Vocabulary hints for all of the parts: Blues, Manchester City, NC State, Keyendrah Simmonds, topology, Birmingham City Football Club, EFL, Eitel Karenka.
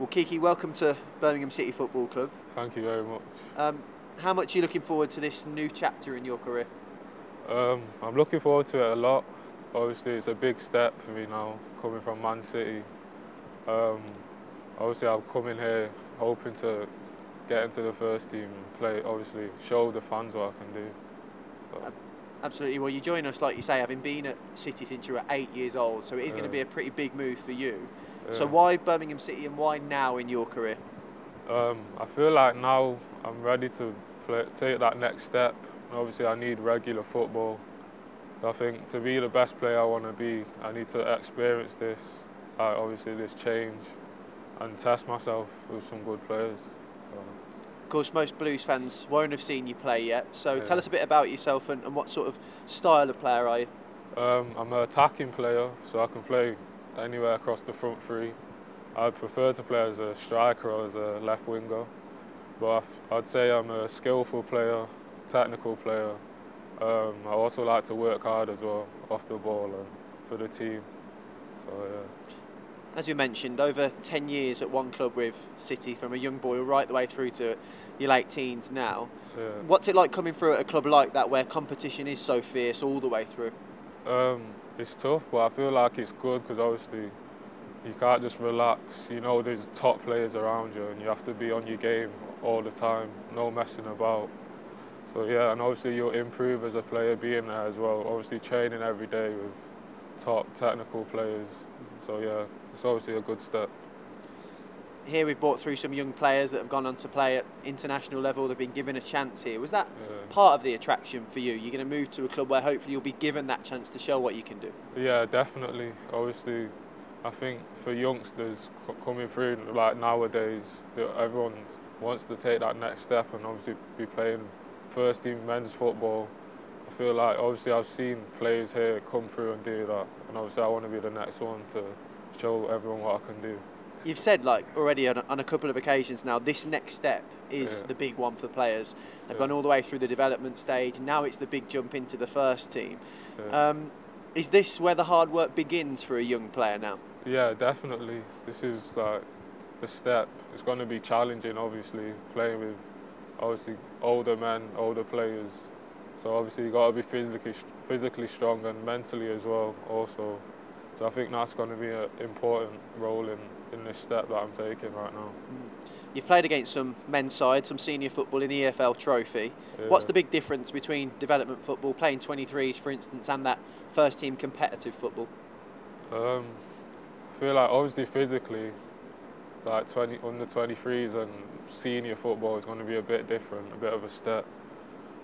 Well, Kiki, welcome to Birmingham City Football Club. Thank you very much. How much are you looking forward to this new chapter in your career? I'm looking forward to it a lot. Obviously, it's a big step for me now, coming from Man City. Obviously, I've come in here hoping to get into the first team and play, obviously, show the fans what I can do. So. Absolutely. Well, you join us, like you say, having been at City since you were 8 years old, so it is going to be a pretty big move for you. So why Birmingham City and why now in your career? I feel like now I'm ready to take that next step. Obviously, I need regular football. I think to be the best player I want to be, I need to experience this, obviously this change, and test myself with some good players. Of course, most Blues fans won't have seen you play yet, so tell us a bit about yourself and what sort of style of player are you? I'm an attacking player, so I can play anywhere across the front three. I'd prefer to play as a striker or as a left winger, but I'd say I'm a skillful player, technical player. I also like to work hard as well, off the ball and for the team. So, yeah. As you mentioned, over 10 years at one club with City, from a young boy right the way through to your late teens now. Yeah. What's it like coming through at a club like that where competition is so fierce all the way through? It's tough, but I feel like it's good because obviously you can't just relax. You know there's top players around you and you have to be on your game all the time, no messing about. So yeah, and obviously you'll improve as a player being there as well. Obviously training every day with top technical players. So yeah, it's obviously a good step. Here we've brought through some young players that have gone on to play at international level. They've been given a chance here. Was that part of the attraction for you? You're going to move to a club where hopefully you'll be given that chance to show what you can do. Yeah, definitely. Obviously, I think for youngsters coming through, like nowadays, everyone wants to take that next step and obviously be playing first team men's football. I feel like obviously I've seen players here come through and do that, and obviously I want to be the next one to show everyone what I can do. You've said, like, already on a couple of occasions now, this next step is the big one for players. They've gone all the way through the development stage. Now it's the big jump into the first team. Is this where the hard work begins for a young player now? Yeah, definitely. This is like the step. It's going to be challenging, obviously, playing with obviously older men, older players. So obviously you've got to be physically strong and mentally as well also. So I think that's going to be an important role in this step that I'm taking right now. You've played against some men's side, some senior football in the EFL trophy. Yeah. What's the big difference between development football, playing 23s for instance, and that first team competitive football? I feel like obviously physically, like under 23s and senior football is going to be a bit different, a bit of a step.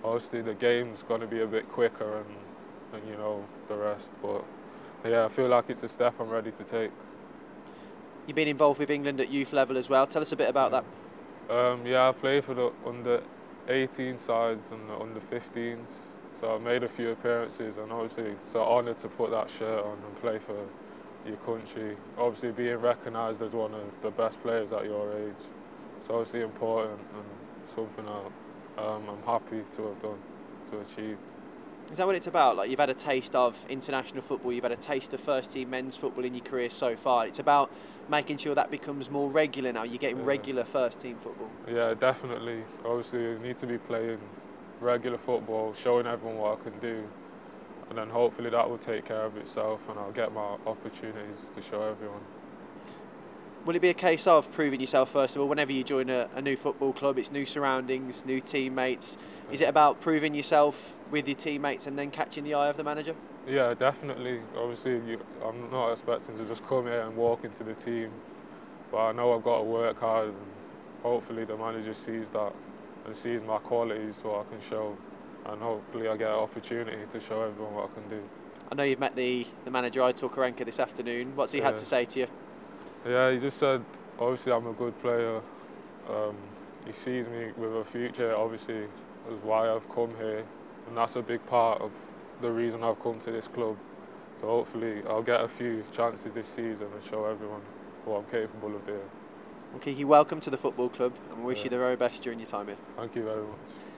Obviously the game's going to be a bit quicker and you know, the rest, but yeah, I feel like it's a step I'm ready to take. You've been involved with England at youth level as well. Tell us a bit about that. Yeah, I've played for the under-18 sides and the under-15s. So I've made a few appearances and obviously it's an honour to put that shirt on and play for your country. Obviously being recognised as one of the best players at your age. It's obviously important and something that I'm happy to have done, to achieve. Is that what it's about? Like, you've had a taste of international football, you've had a taste of first team men's football in your career so far. It's about making sure that becomes more regular now. You're getting regular first team football. Yeah, definitely. Obviously, you need to be playing regular football, showing everyone what I can do. And then hopefully that will take care of itself and I'll get my opportunities to show everyone. Will it be a case of proving yourself, first of all, whenever you join a new football club? It's new surroundings, new teammates. Is it about proving yourself with your teammates and then catching the eye of the manager? Yeah, definitely. Obviously, I'm not expecting to just come here and walk into the team, but I know I've got to work hard and hopefully the manager sees that and sees my qualities, what I can show, and hopefully I get an opportunity to show everyone what I can do. I know you've met the manager, Eitel Karenka, this afternoon. What's he had to say to you? Yeah, he just said, obviously, I'm a good player. He sees me with a future, obviously, is why I've come here. And that's a big part of the reason I've come to this club. So hopefully, I'll get a few chances this season and show everyone what I'm capable of doing. Okay, welcome to the football club and wish you the very best during your time here. Thank you very much.